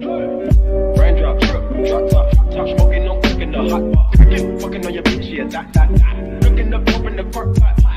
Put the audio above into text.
Raindrop, trip, drop top, top smoking, no cooking the hot pot. Fucking on your bitch, yeah, that. Looking up, open the park pot.